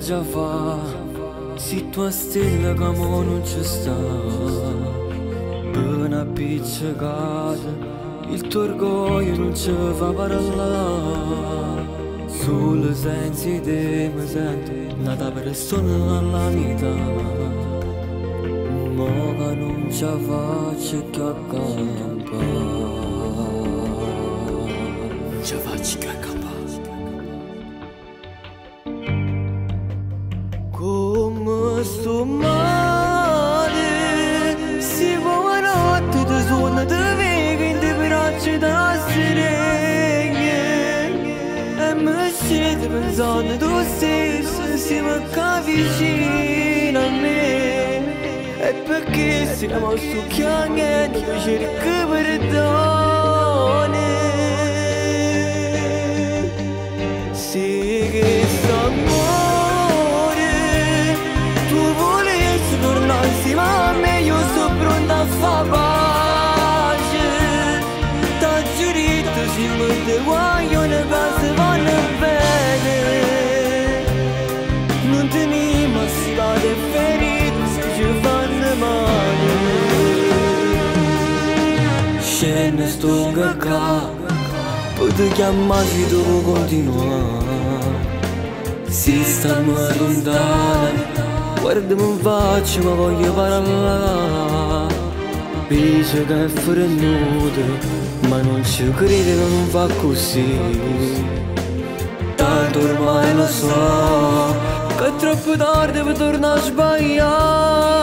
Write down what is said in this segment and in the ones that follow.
già va, se tua stella come non ci sta, ben appiccicata, il tuo orgoglio non ci fa parlare. Solo senza idee mi sento un'altra persona alla vita, ma che non ci faccio che accampare, non ci faccio che accampare. Zone doce si m'avvicina a me, è perché siamo su chianghe di cerca perdone. Se questo amore tu volessi tornarsi, ma meglio sto pronta a far pace, t'ha giurito si mi deguaglio ne case vanno bene. Scene sto cacà, pote chiamarsi devo continuare. Se stiamo lontani, guardami in faccia ma voglio parlare. Dice che è frennuto, ma non ci crede che non fa così. Tanto ormai lo so, che è troppo tardi per tornare a sbagliare.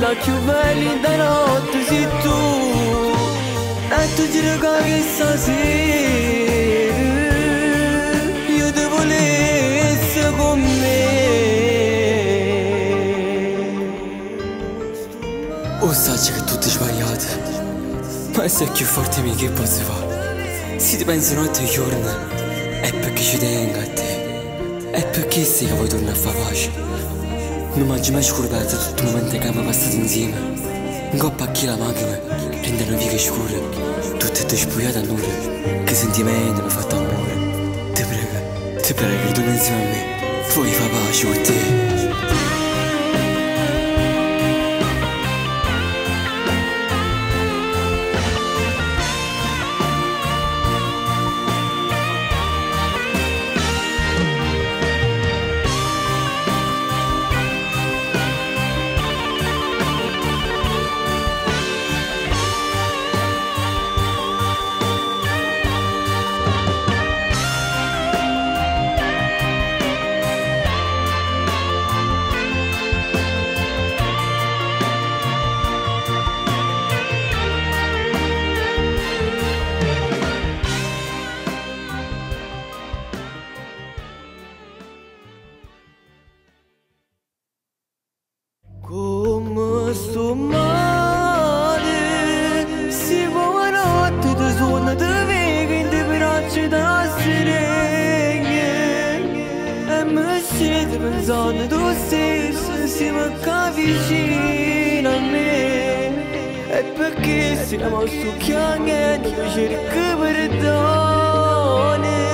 La più bella notte sei tu, e tu ti ricordi stasera, io ti volessi con me. O sai che tutto è sbagliato, ma sei più forte di me che posso fare. Se ti penso notte e giorno, è perché ci tengo a te, è perché sei che vuoi tornare a fare pace. Non mi mai scordato tutto il momento che abbiamo passato insieme. Un coppa a chi la macchina prende una via che scura, tutte e due spugliate a nulla. Che sentimento mi ha fatto amore. Ti prego che torni insieme a me, vuoi far pace con te. Siamo su chianghe, io cerco perdone.